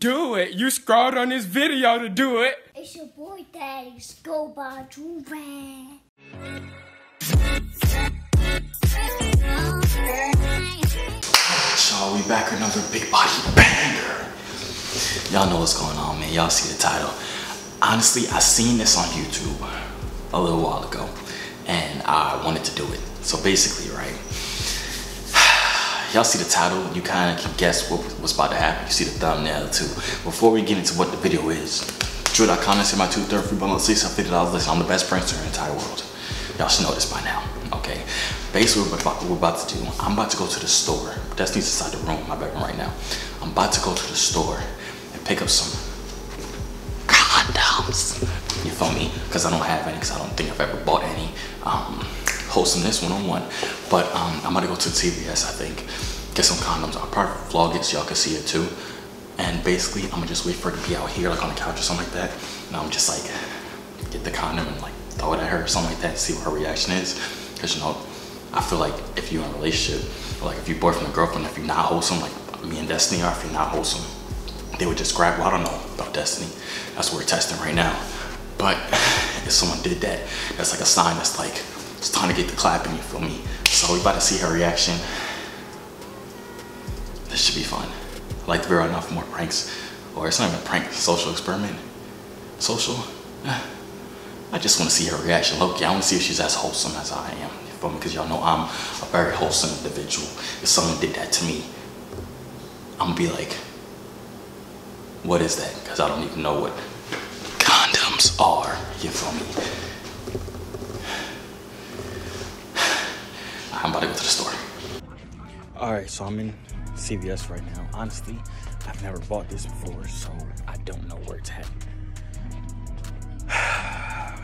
do it. You scrawled on this video to do it. It's your boy, Daddy Scobar Drew Rand. Y'all, we back another big body banger. Y'all know what's going on, man. Y'all see the title. Honestly, I seen this on YouTube a little while ago, and I wanted to do it. So basically, right, y'all see the title, you kind of can guess what's about to happen. You see the thumbnail too. Before we get into what the video is, Drew.com is in my 2/3 free bundle of sleeves, $50 less. I'm the best prankster in the entire world. Y'all should know this by now, okay? Basically, what we're about to do, I'm about to go to the store. Destiny's inside the room, my bedroom right now. I'm about to go to the store and pick up some condoms. You feel me? Because I don't have any, because I don't think I've ever bought any. Hosting this one-on-one. But I'm about to go to CVS, I think. Get some condoms. I'll probably vlog it so y'all can see it too. And basically, I'm going to just wait for it to be out here, like on the couch or something like that. And I'm just like, get the condom and like throw it at her or something like that. See what her reaction is. Because you know, I feel like if you're in a relationship, or like if you're boyfriend and girlfriend, if you're not wholesome, like me and Destiny are, if you're not wholesome, they would just grab, well, I don't know about Destiny. That's what we're testing right now. But if someone did that, that's like a sign that's like, it's time to get the clapping, you feel me? So we about to see her reaction. This should be fun. I like to be right now for more pranks. Or it's not even a prank, it's a social experiment. Social? I just want to see her reaction. Loki, I want to see if she's as wholesome as I am. You feel me? Because y'all know I'm a very wholesome individual. If someone did that to me, I'm going to be like, what is that? Because I don't even know what condoms are. You feel me? I'm about to go to the store. Alright, so I'm in CVS right now. Honestly, I've never bought this before, so I don't know where it's at.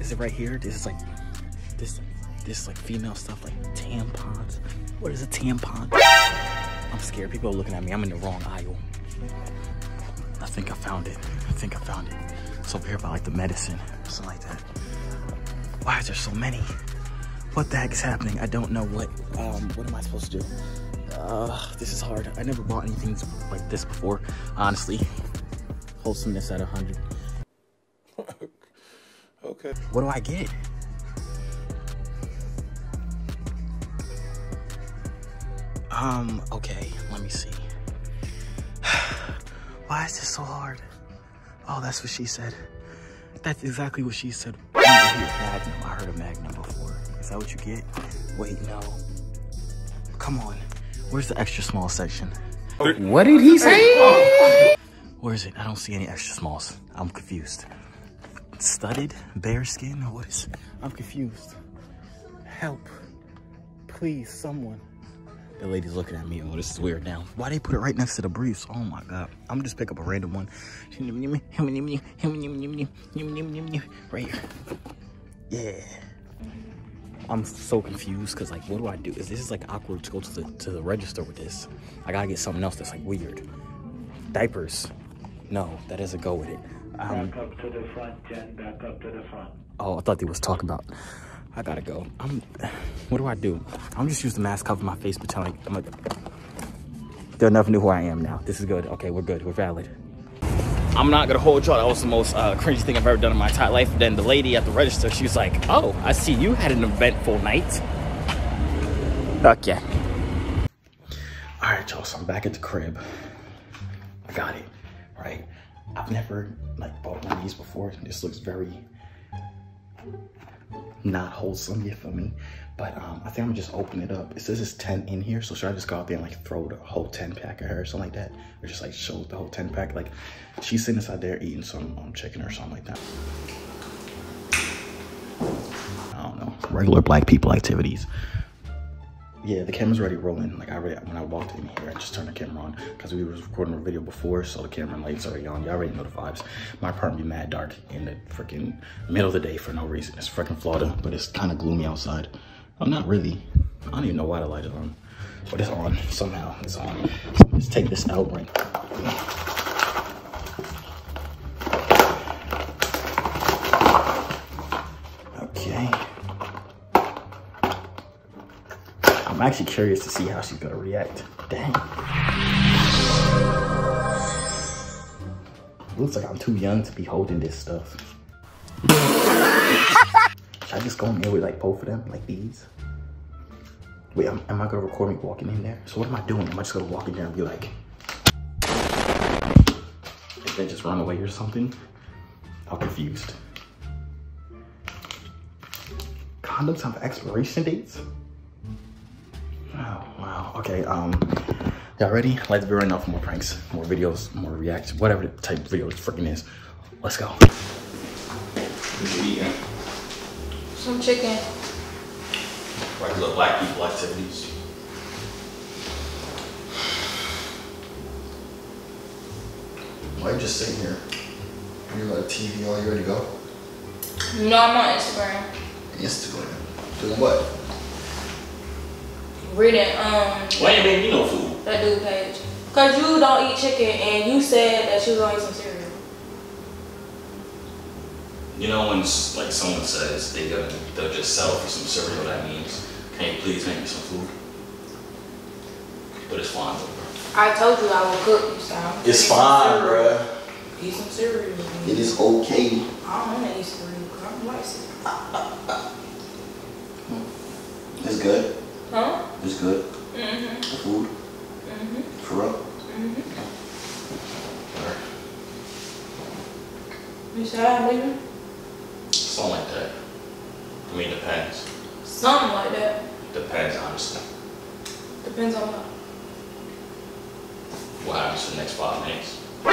Is it right here? This is like, this is like female stuff, like tampons. What is a tampon? I'm scared. People are looking at me. I'm in the wrong aisle. I think I found it. I think I found it. It's over here about like the medicine, something like that. Why is there so many? What the heck is happening? I don't know what am I supposed to do? This is hard. I never bought anything like this before, honestly. Wholesomeness at 100. Okay. What do I get? Okay, let me see. Why is this so hard? Oh, that's what she said. That's exactly what she said. I Magnum. I heard of Magnum before. Is that what you get? Wait, no. Come on. Where's the extra small section? What did he say? Where is it? I don't see any extra smalls. I'm confused. Studded? Bear skin? What is it? I'm confused. Help. Please, someone. The lady's looking at me. Oh, this is weird now. Why they put it right next to the briefs? Oh my God. I'm gonna just pick up a random one. Right here. Yeah. I'm so confused because like, what do I do? Is this like awkward to go to the register with this? I gotta get something else that's like weird. Diapers. No, that doesn't go with it. Back up to the front, Jen. Back up to the front. Oh, I thought they was talking about. I gotta go. What do? I'm just using the mask cover my face, pretending like, they'll never know who I am now. This is good. Okay, we're good. We're valid. I'm not gonna hold y'all. That was the most cringy thing I've ever done in my entire life. Then the lady at the register, she was like, oh, I see you had an eventful night. Okay. All right, y'all, so I'm back at the crib. I got it, right? I've never like bought one of these before. This looks very not wholesome, you feel me? But I think I'm gonna just open it up. It says it's 10 in here, so should I just go out there and like throw the whole 10 pack at her or something like that? Or just like show the whole 10 pack? Like she's sitting inside there eating some chicken or something like that. I don't know, regular black people activities. Yeah, the camera's already rolling. Like when I walked in here, I just turned the camera on because we was recording a video before, so the camera and lights already on. Y'all already know the vibes. My apartment be mad dark in the freaking middle of the day for no reason. It's freaking Florida, but it's kind of gloomy outside. I'm not really. I don't even know why the light is on, but it's on somehow. It's on. Let's take this out right now. I'm actually curious to see how she's gonna react. Dang. Looks like I'm too young to be holding this stuff. Should I just go in there with like both of them, like these? Wait, am I gonna record me walking in there? So what am I doing? Am I just gonna walk in there and be like, and then just run away or something? I'm confused. Condoms have expiration dates? Oh, wow, okay, y'all ready? Let's be running off more pranks, more videos, more reacts, whatever the type of video it freaking is. Let's go. Yeah. Some chicken. Regular black people activities. Why are you just sitting here? You're on TV, all you ready to go? No, I'm on Instagram. Instagram? Doing what? Reading, Why you made me no food? That dude page. Cause you don't eat chicken and you said that you was gonna eat some cereal. You know when like someone says they'll just settle for some cereal, that means, can you please make me some food? But it's fine though, bro. I told you I will cook you, Sam. It's fine, bruh. Eat some cereal. It is okay. I don't wanna eat cereal, cause I don't like cereal. It's good. Huh? It's good. Mm-hmm. The food. Mm-hmm. For real. Mm-hmm. You sad, baby? Something like that. I mean, depends. Something like that. Depends, honestly. Depends on what? What happens in the next 5 minutes? What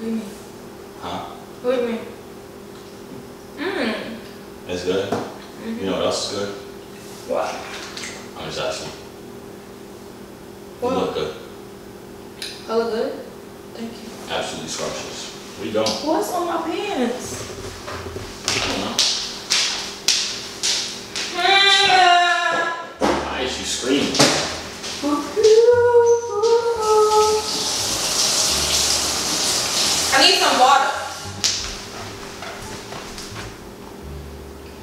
do you mean? Huh? What do you mean? Mmm. It's good. Mm-hmm. You know what else is good? What? I'm just asking. What? You look good. I look good? Thank you. Absolutely scrumptious. Where are you going? What's on my pants? I don't know. Why is you screaming? I need some water.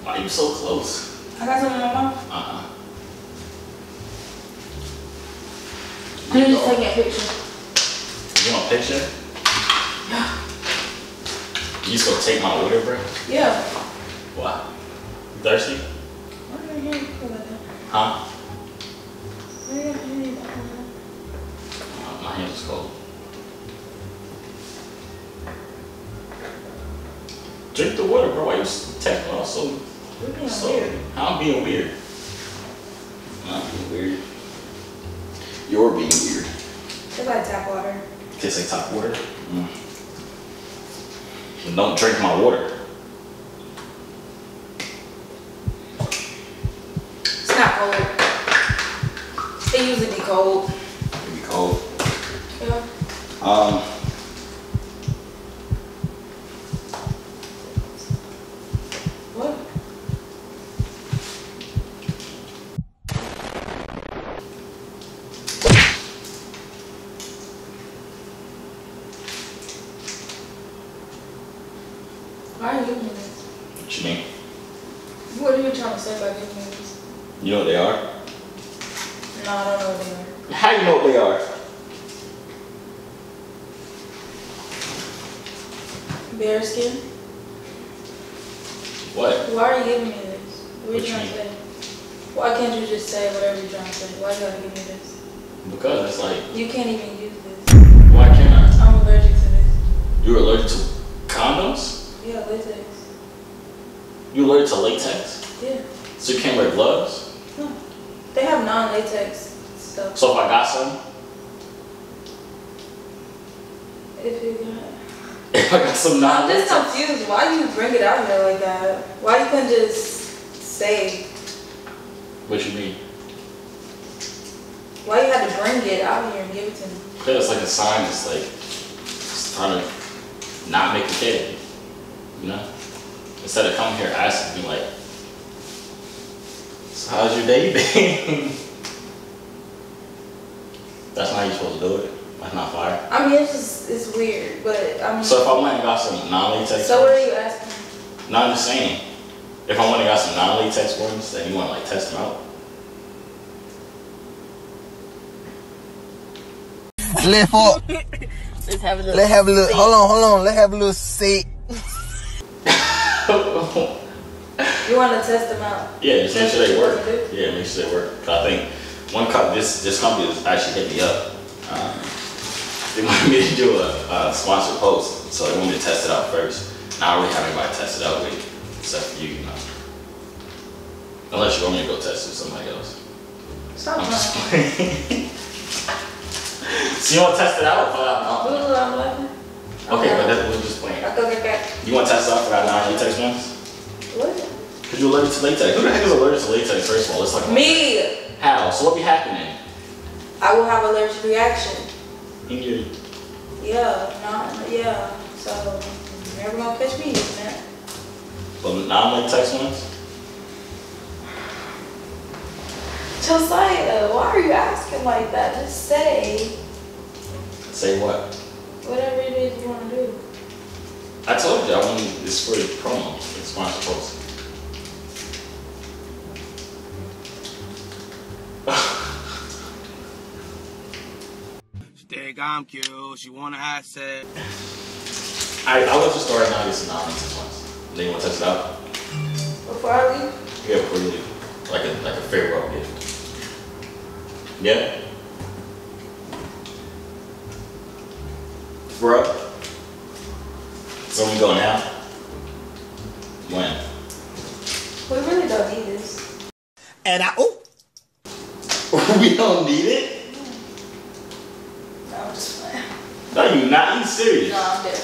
Why are you so close? I got some in my mouth. I'm just taking a picture. You want a picture? Yeah. You just gonna take my water, bro? Yeah. Why? You thirsty? Why do you hear me like that? Huh? Why do you hear me like that? My hands is cold. Drink the water, bro. Why you texting all so weird? I'm being weird. I'm being weird. You're being weird. It's like tap water. It's like tap water? Mm. Don't drink my water. It's not cold. It usually be cold. It be cold? Yeah. Why are you doing this? What you mean? What are you trying to say about these movies? You know what they are? No, I don't know what they are. How do you know what they are? Bear skin? What? Why are you giving me this? What are you trying to say? Why can't you just say whatever you're trying to say? Why do you have to give me this? Because it's like... You can't even use this. Why can't I? I'm allergic to this. You're allergic to condoms? Yeah, latex. You allergic to latex? Yeah. So you can't wear gloves? No. They have non-latex stuff. So if I got some? If I got some non-latex. I'm just confused. Why you bring it out here like that? Why you couldn't just say? What you mean? Why you had to bring it out here and give it to me? Yeah, it's like a sign. It's like, it's trying to not make a kid. You know? Instead of coming here asking me like, so how's your day been? That's not how you're supposed to do it. That's not fire. I mean, it's just, it's weird, but I mean. So if I went and got some non-latex so ones, what are you asking? No, I'm just saying. If I went and got some non-latex ones, then you want to like test them out. Lift up. Let's have a little. Let's have a little. Hold on. Let's have a little sit. You want to test them out? Yeah, just make sure they work. Yeah, make sure they work. I think one cop, this company was actually hit me up. They wanted me to do a sponsored post, so they wanted me to test it out first. And I already have anybody test it out with, except for you, you know. Unless you want me to go test it with somebody else. Stop. I'm just playing. So you want to test it out? Okay, but that's what we're just playing. I'll go get back. You want to test it out for our non-latex ones? What? Because you're allergic to latex. Who the heck is allergic to latex, first of all? It's like me! How? So what be happening? I will have an allergic reaction. Injury. Yeah, yeah. So you're never gonna catch me using that. But non-latex ones? Josiah, why are you asking like that? Just say. Say what? Whatever it is you want to do. I told you I wanted this for the promo. It's my post. She think I'm cute. She wanna have sex. I was just starting out this nonsense once. Then you wanna touch it out? Before I leave? Yeah, before you leave. Like a farewell gift. Yeah. We're up. So we go now? When? We really don't need this. And we don't need it? No, I'm just playing. No, you're not. You serious? No, I'm dead.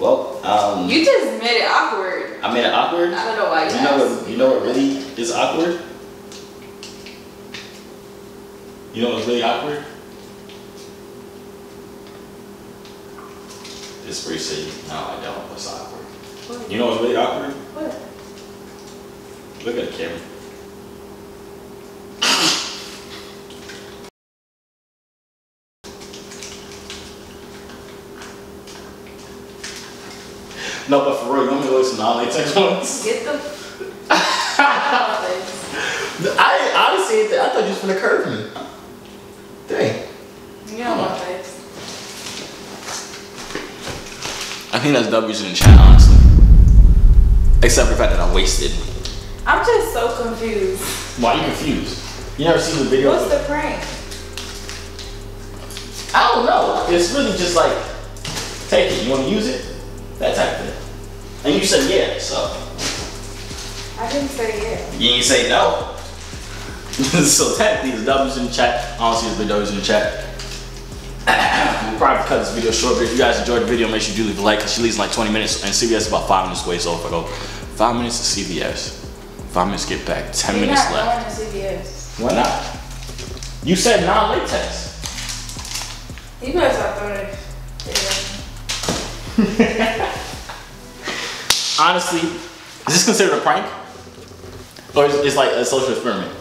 Well, you just made it awkward. I made it awkward? I don't know why you know what really is awkward? You know what's really awkward? It's pretty safe. No, I don't. What's awkward? What? You know what's really awkward? What? Look at the camera. No, but for real, you want me to look some non-latex ones? Get them. I didn't see anything. I thought you was gonna curve me. Dang. You don't want that. I think that's W's in the chat, honestly. Except for the fact that I wasted. I'm just so confused. Why are you confused? You never seen the video? What's the prank? I don't know. It's really just like, take it. You want to use it? That type of thing. And you said yeah, so. I didn't say yeah. You didn't say no. So technically, it's W's in the chat. Honestly, it's big W's in the chat. We'll probably cut this video short, but if you guys enjoyed the video, make sure you leave a like, because she leaves in like 20 minutes, and CVS is about 5 minutes away, so if I go 5 minutes to CVS, 5 minutes to get back, 10 minutes left. You're not going to CVS. Why not? You said non-latex. You better stop throwing it. Honestly, is this considered a prank? Or is it like a social experiment?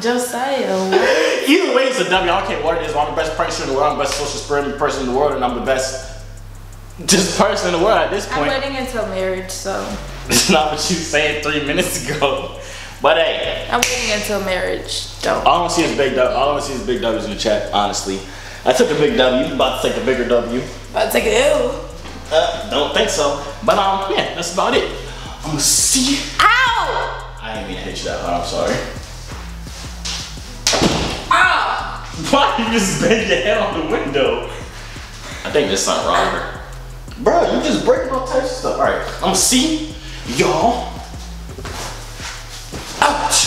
Josiah, what? Either way, it's a W. I don't care what it is. I'm the best prankster in the world. I'm the best social experiment person in the world. And I'm the best just person in the world at this point. I'm waiting until marriage, so. It's not what you said 3 minutes ago. But hey. I'm waiting until marriage. Don't. All I want to see is big W. All I want to see is big W's in the chat, honestly. I took a big W. I'm about to take a bigger W. About to take an L. Don't think so. But yeah, that's about it. I'm gonna see you. Ow! I didn't mean to hit you that hard. I'm sorry. Ow! Why you just bang your head on the window? I think there's something wrong here. Bro, you just breaking all types of stuff. All right, I'm gonna see y'all. Ouch!